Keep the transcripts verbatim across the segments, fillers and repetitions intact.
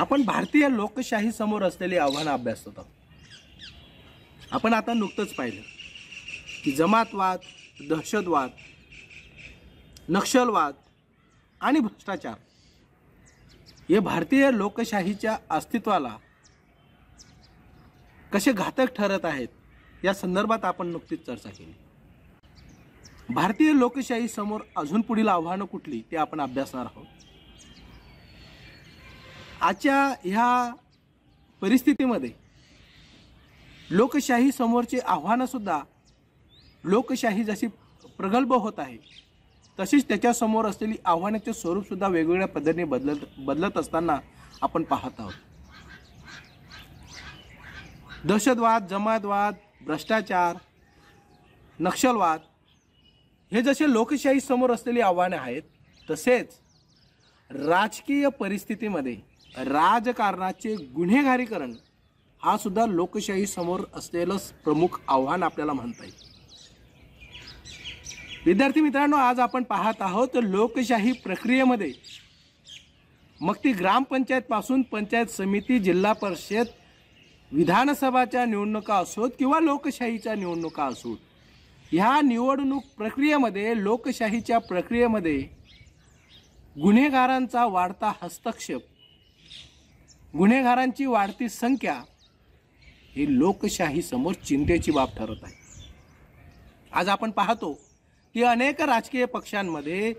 आपण भारतीय लोकशाही समोर असलेली आव्हानं अभ्यासत होतो। आपण आता नुकतंच पाहिलं की जमातवाद, दहशतवाद, नक्षलवाद आणि भ्रष्टाचार हे भारतीय लोकशाहीच्या अस्तित्वाला कसे घातक ठरत आहेत या संदर्भात आपण नुकतीच चर्चा केली। भारतीय लोकशाही समोर अजून पुढील आव्हानं कुठली ते आपण अभ्यासणार आहोत। आजच्या ह्या परिस्थितीमध्ये लोकशाही समोरचे आव्हानं सुद्धा लोकशाही जशी प्रगल्भ होत आहे तशीच त्याच्यासमोर असलेली आव्हानाचे स्वरूप सुद्धा वेगवेगळ्या पद्धतीने बदलत बदलत असताना आपण पाहत आहोत। दहशतवाद, जमातवाद, भ्रष्टाचार, नक्षलवाद हे जसे लोकशाही समोर असलेली आव्हाने आहेत तसेच राजकीय परिस्थितीमध्ये राजकारणाचे गुन्हेगारीकरण हा सुद्धा लोकशाही समोर असलेलं प्रमुख आव्हान आपल्याला म्हणता येईल। विद्यार्थी मित्रांनो, आज आपण पाहत आहोत लोकशाही प्रक्रियेमध्ये मग ती ग्रामपंचायतपासून पंचायत समिती, जिल्हा परिषद, विधानसभाच्या निवडणुका असोत किंवा लोकशाहीच्या निवडणुका असोत, ह्या निवडणूक प्रक्रियेमध्ये लोकशाहीच्या प्रक्रियेमध्ये गुन्हेगारांचा वाढता हस्तक्षेप, गुन्हेगारांची वाढती संख्या ही लोकशाही समोर चिंतेची बाब ठरत आहे। आज आपण पाहतो की अनेक राजकीय पक्षांमध्ये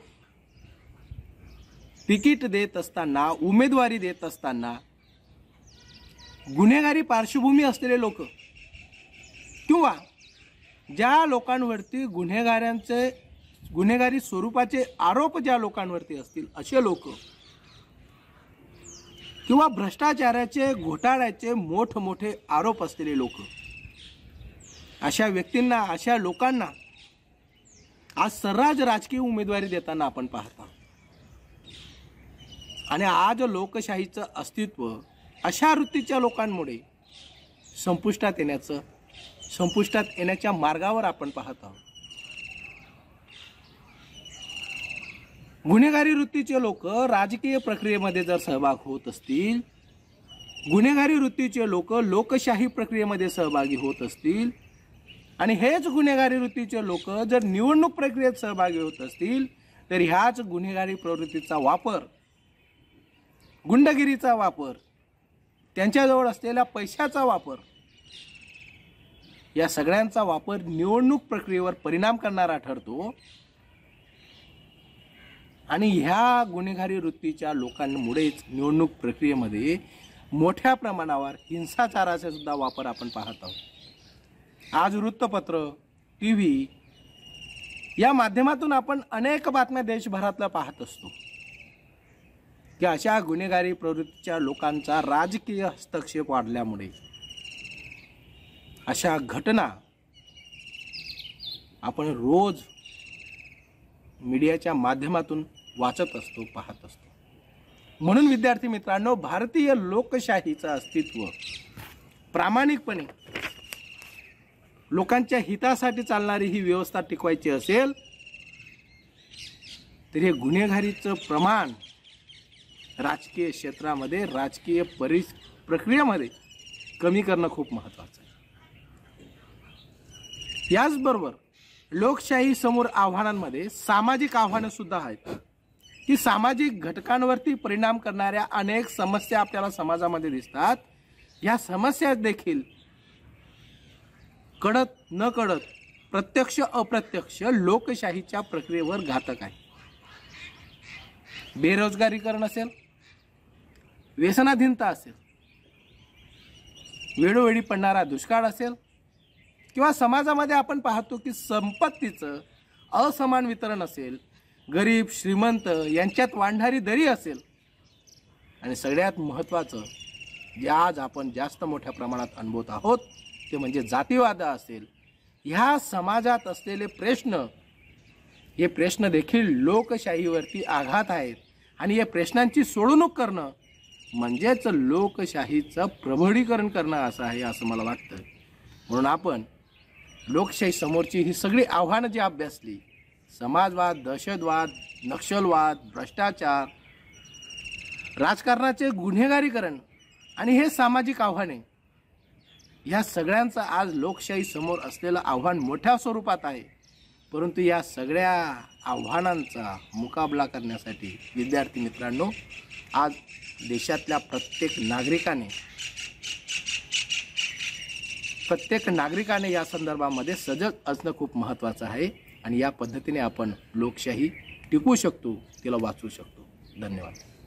तिकीट देत असताना, उमेदवारी देत असताना गुन्हेगारी पार्श्वभूमी असलेले लोक किंवा ज्या लोकांवरती गुन्हेगारांचे गुन्हेगारी स्वरूपाचे आरोप ज्या लोकांवरती असतील असे लोक किंवा भ्रष्टाचाराचे, घोटाळ्याचे मोठमोठे आरोप असलेले लोक, अशा व्यक्तींना, अशा लोकांना आज सर्रास राजकीय उमेदवारी देताना आपण पाहता आणि आज लोकशाहीचं अस्तित्व अशा वृत्तीच्या लोकांमुळे संपुष्टात येण्याचं संपुष्टात येण्याच्या मार्गावर आपण पाहत आहोत। गुन्हेगारी वृत्तीचे लोक राजकीय प्रक्रियेमध्ये जर सहभाग होत असतील, गुन्हेगारी वृत्तीचे लोक लोकशाही प्रक्रियेमध्ये सहभागी होत असतील आणि हेच गुन्हेगारी वृत्तीचे लोक जर निवडणूक प्रक्रियेत सहभागी होत असतील तर ह्याच गुन्हेगारी प्रवृत्तीचा वापर, गुंडगिरीचा वापर, त्यांच्याजवळ असलेल्या पैशाचा वापर, या सगळ्यांचा वापर निवडणूक प्रक्रियेवर परिणाम करणारा ठरतो आणि ह्या गुन्हेगारी वृत्तीच्या लोकांमुळेच निवडणूक प्रक्रियेमध्ये मोठ्या प्रमाणावर हिंसाचाराचा सुद्धा वापर आपण पाहत आहोत। आज वृत्तपत्र, टी व्ही या माध्यमातून आपण अनेक बातम्या देशभरातल्या पाहत असतो की अशा गुन्हेगारी प्रवृत्तीच्या लोकांचा राजकीय हस्तक्षेप वाढल्यामुळे अशा घटना आपण रोज मीडियाच्या माध्यमातून वाचत असतो, पाहत असतो। म्हणून विद्यार्थी मित्रांनो, भारतीय लोकशाहीचं अस्तित्व प्रामाणिकपणे लोकांच्या हितासाठी चालणारी ही व्यवस्था टिकवायची असेल तर हे गुन्हेगारीचं प्रमाण राजकीय क्षेत्रामध्ये, राजकीय परिस प्रक्रियेमध्ये कमी करणं खूप महत्त्वाचं आहे। याचबरोबर लोकशाही समोर आव्हानांमध्ये सामाजिक आव्हानं सुद्धा आहेत की सामाजिक घटकांवरती परिणाम करणाऱ्या अनेक समस्या आपल्याला समाजामध्ये दिसतात। या समस्या देखील कळत न कळत, प्रत्यक्ष अप्रत्यक्ष लोकशाहीच्या प्रक्रियेवर घातक आहे। बेरोजगारीकरण असेल, व्यसनाधीनता असेल, वेळोवेळी पडणारा दुष्काळ असेल किंवा समाजामध्ये आपण पाहतो की संपत्तीचं असमान वितरण असेल, गरीब श्रीमंत यांच्यात वाढणारी दरी असेल आणि सगळ्यात महत्त्वाचं जे आज आपण जास्त मोठ्या प्रमाणात अनुभवत आहोत ते म्हणजे जातीवाद असेल। ह्या समाजात असलेले प्रश्न, हे प्रश्न देखील लोकशाहीवरती आघात आहेत आणि या प्रश्नांची सोडवणूक करणं म्हणजेच लोकशाहीचं प्रबळीकरण करणं असं आहे असं मला वाटतं। म्हणून आपण लोकशाही समोरची ही सगळी आव्हानं जी अभ्यासली, समाजवाद, दहशतवाद, नक्षलवाद, भ्रष्टाचार राजकारणाचे गुन्हेगारीकरण आणि हे सामाजिक आव्हाने, या सगळ्यांचा आज लोकशाही समोर असलेलं आव्हान मोठ्या स्वरूपात आहे। परंतु या सगळ्या आव्हानांचा मुकाबला करण्यासाठी विद्यार्थी मित्रांनो, आज देशातल्या प्रत्येक नागरिकाने प्रत्येक नागरिकाने या संदर्भामध्ये सजग असणं खूप महत्त्वाचं आहे आणि या पद्धतीने आपण लोकशाही टिकवू शकतो, तिला वाचवू शकतो। धन्यवाद।